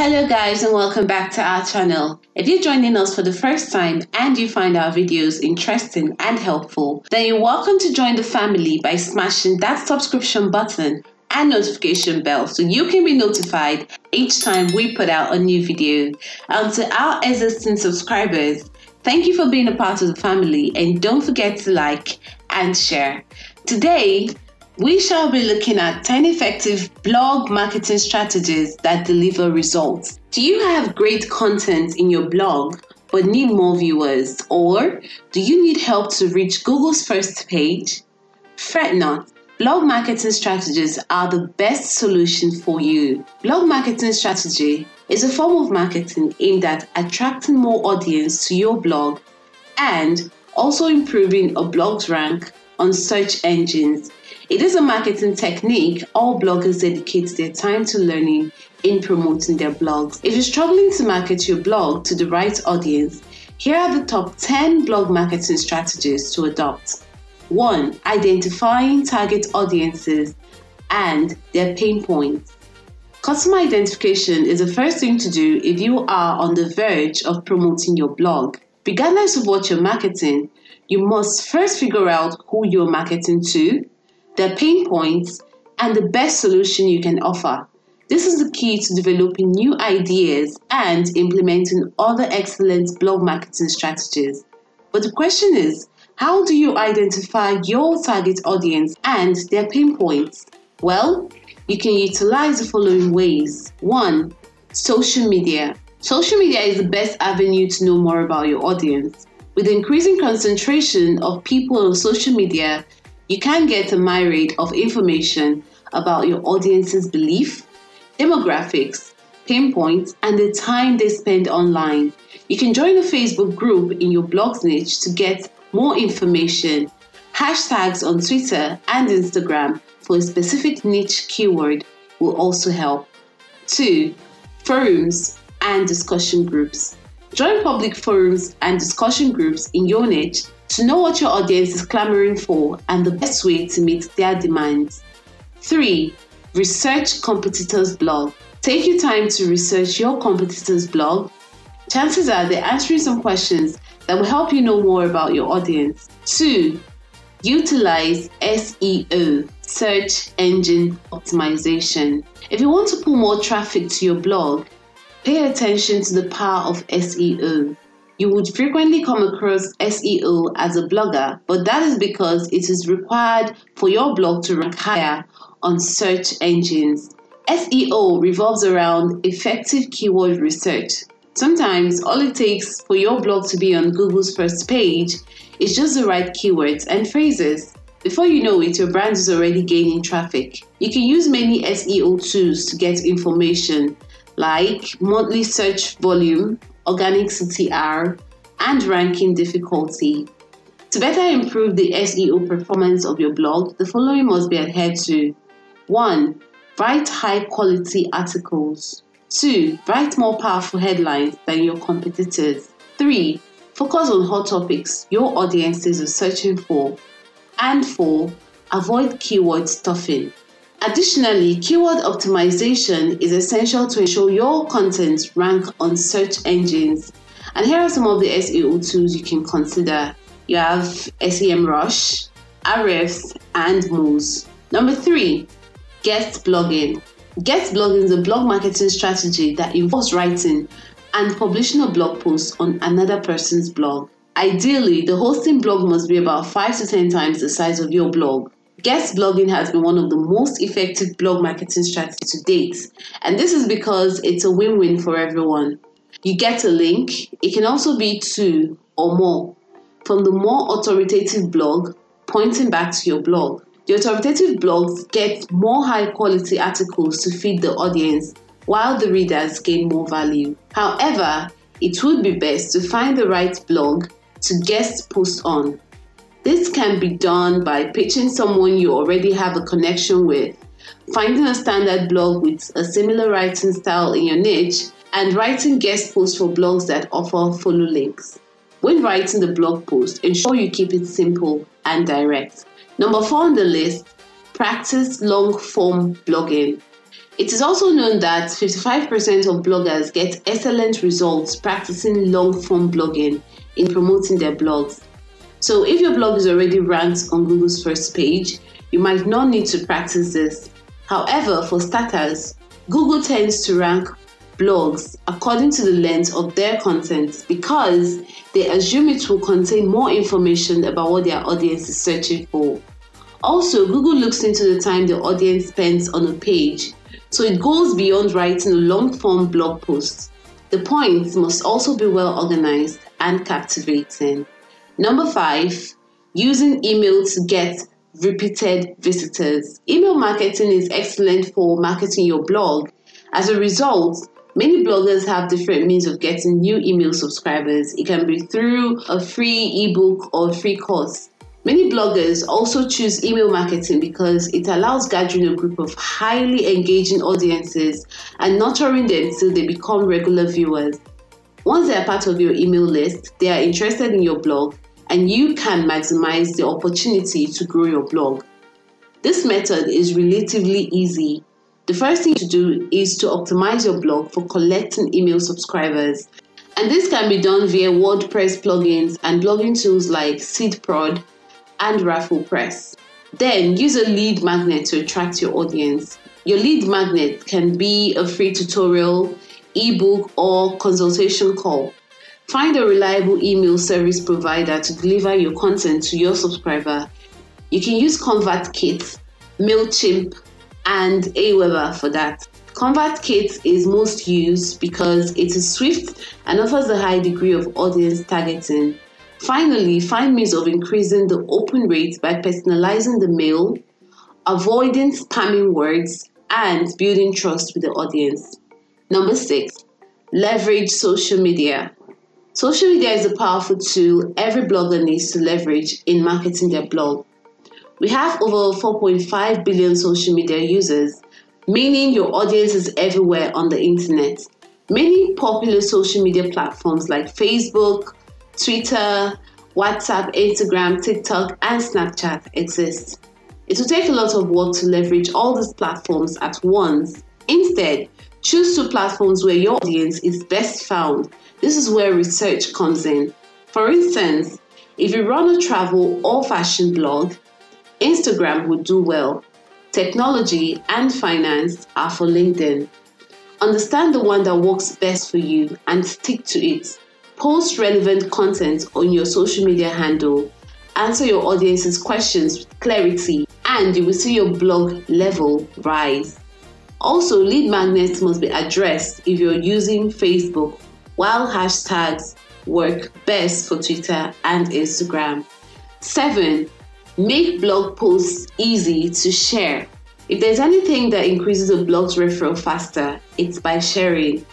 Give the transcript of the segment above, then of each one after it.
Hello guys and welcome back to our channel. If you're joining us for the first time and you find our videos interesting and helpful, then you're welcome to join the family by smashing that subscription button and notification bell so you can be notified each time we put out a new video. And to our existing subscribers, thank you for being a part of the family and don't forget to like and share. Today, we shall be looking at 10 effective blog marketing strategies that deliver results. Do you have great content in your blog but need more viewers? Or do you need help to reach Google's first page? Fret not, blog marketing strategies are the best solution for you. Blog marketing strategy is a form of marketing aimed at attracting more audience to your blog and also improving a blog's rank on search engines. It is a marketing technique all bloggers dedicate their time to learning in promoting their blogs. If you're struggling to market your blog to the right audience, here are the top 10 blog marketing strategies to adopt. 1. Identifying target audiences and their pain points. Customer identification is the first thing to do if you are on the verge of promoting your blog. Regardless of what you're marketing, you must first figure out who you're marketing to, their pain points, and the best solution you can offer. This is the key to developing new ideas and implementing other excellent blog marketing strategies. But the question is, how do you identify your target audience and their pain points? Well, you can utilize the following ways. 1. Social media. Social media is the best avenue to know more about your audience. With the increasing concentration of people on social media, you can get a myriad of information about your audience's belief, demographics, pain points, and the time they spend online. You can join a Facebook group in your blog's niche to get more information, hashtags on Twitter and Instagram for a specific niche keyword will also help. 2. Forums and discussion groups. Join public forums and discussion groups in your niche to know what your audience is clamoring for and the best way to meet their demands. 3. Research competitors' blog. Take your time to research your competitors' blog. Chances are they're answering some questions that will help you know more about your audience. 2. Utilize SEO, search engine optimization. If you want to pull more traffic to your blog, pay attention to the power of SEO. You would frequently come across SEO as a blogger, but that is because it is required for your blog to rank higher on search engines. SEO revolves around effective keyword research. Sometimes all it takes for your blog to be on Google's first page is just the right keywords and phrases. Before you know it, your brand is already gaining traffic. You can use many SEO tools to get information like monthly search volume, organic CTR, and ranking difficulty. To better improve the SEO performance of your blog, the following must be adhered to. 1. Write high-quality articles. 2. Write more powerful headlines than your competitors. 3. Focus on hot topics your audiences are searching for. And 4. Avoid keyword stuffing. Additionally, keyword optimization is essential to ensure your content ranks on search engines. And here are some of the SEO tools you can consider. You have SEMrush, Ahrefs, and Moz. Number 3, guest blogging. Guest blogging is a blog marketing strategy that involves writing and publishing a blog post on another person's blog. Ideally, the hosting blog must be about 5 to 10 times the size of your blog. Guest blogging has been one of the most effective blog marketing strategies to date, and this is because it's a win-win for everyone. You get a link, it can also be 2 or more, from the more authoritative blog pointing back to your blog. The authoritative blogs get more high-quality articles to feed the audience, while the readers gain more value. However, it would be best to find the right blog to guest post on. This can be done by pitching someone you already have a connection with, finding a standard blog with a similar writing style in your niche, and writing guest posts for blogs that offer follow links. When writing the blog post, ensure you keep it simple and direct. Number 4 on the list, practice long-form blogging. It is also known that 55% of bloggers get excellent results practicing long-form blogging in promoting their blogs. So if your blog is already ranked on Google's first page, you might not need to practice this. However, for starters, Google tends to rank blogs according to the length of their content because they assume it will contain more information about what their audience is searching for. Also, Google looks into the time the audience spends on a page, so it goes beyond writing a long-form blog post. The points must also be well organized and captivating. Number 5, using email to get repeated visitors. Email marketing is excellent for marketing your blog. As a result, many bloggers have different means of getting new email subscribers. It can be through a free ebook or free course. Many bloggers also choose email marketing because it allows gathering a group of highly engaging audiences and nurturing them till they become regular viewers. Once they are part of your email list, they are interested in your blog, and you can maximize the opportunity to grow your blog. This method is relatively easy. The first thing to do is to optimize your blog for collecting email subscribers. And this can be done via WordPress plugins and blogging tools like SeedProd and RafflePress. Then use a lead magnet to attract your audience. Your lead magnet can be a free tutorial, ebook, or consultation call. Find a reliable email service provider to deliver your content to your subscriber. You can use ConvertKit, MailChimp, and Aweber for that. ConvertKit is most used because it is swift and offers a high degree of audience targeting. Finally, find means of increasing the open rate by personalizing the mail, avoiding spamming words, and building trust with the audience. Number 6, leverage social media. Social media is a powerful tool every blogger needs to leverage in marketing their blog. We have over 4.5 billion social media users, meaning your audience is everywhere on the internet. Many popular social media platforms like Facebook, Twitter, WhatsApp, Instagram, TikTok, and Snapchat exist. It will take a lot of work to leverage all these platforms at once. Instead, choose two platforms where your audience is best found. This is where research comes in. For instance, if you run a travel or fashion blog, Instagram would do well. Technology and finance are for LinkedIn. Understand the one that works best for you and stick to it. Post relevant content on your social media handle, answer your audience's questions with clarity, and you will see your blog level rise. Also, lead magnets must be addressed if you're using Facebook, while hashtags work best for Twitter and Instagram. 7, make blog posts easy to share. If there's anything that increases a blog's referral faster, it's by sharing.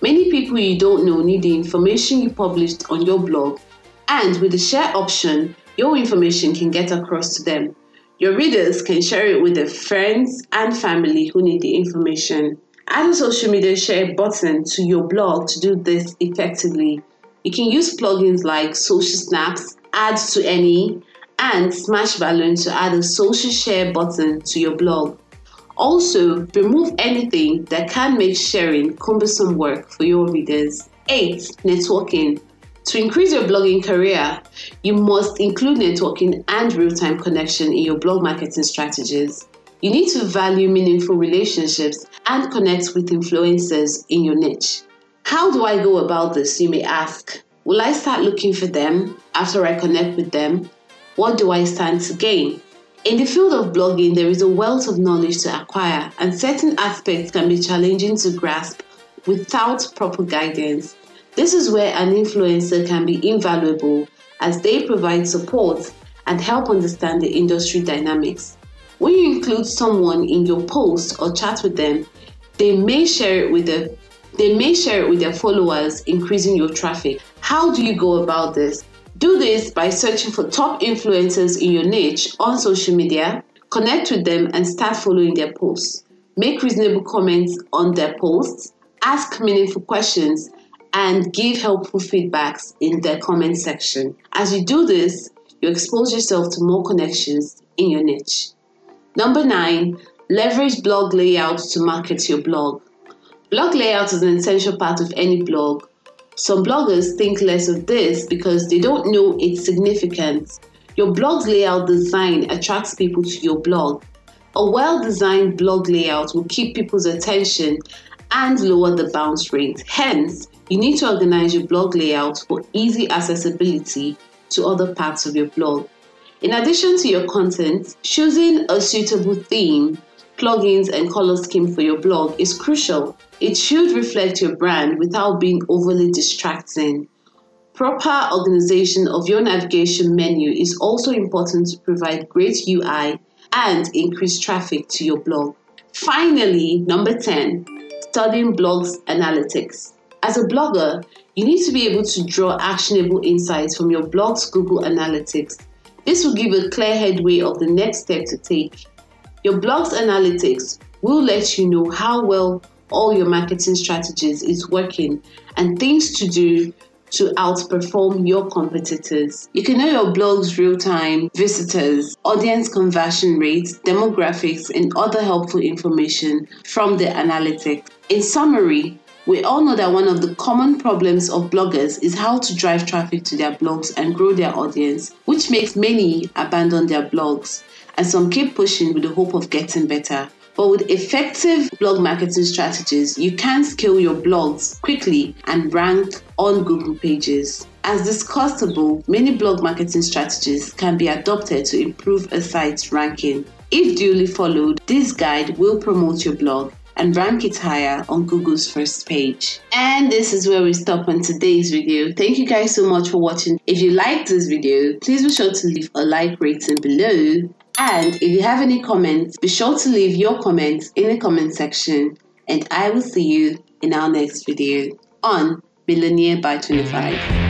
Many people you don't know need the information you published on your blog, and with the share option, your information can get across to them. Your readers can share it with their friends and family who need the information. Add a social media share button to your blog to do this effectively. You can use plugins like Social Snaps, Add to Any, and Smash Balloon to add a social share button to your blog. Also, remove anything that can make sharing cumbersome work for your readers. 8. Networking. To increase your blogging career, you must include networking and real-time connection in your blog marketing strategies. You need to value meaningful relationships and connect with influencers in your niche. How do I go about this, you may ask? Will I start looking for them after I connect with them? What do I stand to gain? In the field of blogging, there is a wealth of knowledge to acquire, and certain aspects can be challenging to grasp without proper guidance. This is where an influencer can be invaluable, as they provide support and help understand the industry dynamics. When you include someone in your post or chat with them, they may share it with their followers, increasing your traffic. How do you go about this? Do this by searching for top influencers in your niche on social media, connect with them and start following their posts. Make reasonable comments on their posts, ask meaningful questions, and give helpful feedbacks in their comment section. As you do this, you expose yourself to more connections in your niche. Number 9, Leverage blog layouts to market your blog. Blog layout is an essential part of any blog. Some bloggers think less of this because they don't know its significance. Your blog's layout design attracts people to your blog. A well-designed blog layout will keep people's attention and lower the bounce rate. Hence, you need to organize your blog layout for easy accessibility to other parts of your blog. In addition to your content, choosing a suitable theme, plugins, and color scheme for your blog is crucial. It should reflect your brand without being overly distracting. Proper organization of your navigation menu is also important to provide great UI and increase traffic to your blog. Finally, number 10, studying blogs analytics. As a blogger, you need to be able to draw actionable insights from your blog's Google Analytics. This will give a clear headway of the next step to take. Your blog's analytics will let you know how well all your marketing strategies is working and things to do to outperform your competitors. You can know your blog's real-time visitors, audience conversion rates, demographics, and other helpful information from the analytics. In summary, we all know that one of the common problems of bloggers is how to drive traffic to their blogs and grow their audience, which makes many abandon their blogs, and some keep pushing with the hope of getting better. But with effective blog marketing strategies, you can scale your blogs quickly and rank on Google pages. As discussed above, many blog marketing strategies can be adopted to improve a site's ranking. If duly followed, this guide will promote your blog and rank it higher on Google's first page. And this is where we stop on today's video. Thank you guys so much for watching. If you liked this video, please be sure to leave a like rating below. And if you have any comments, be sure to leave your comments in the comment section. And I will see you in our next video on Millionaire by 25.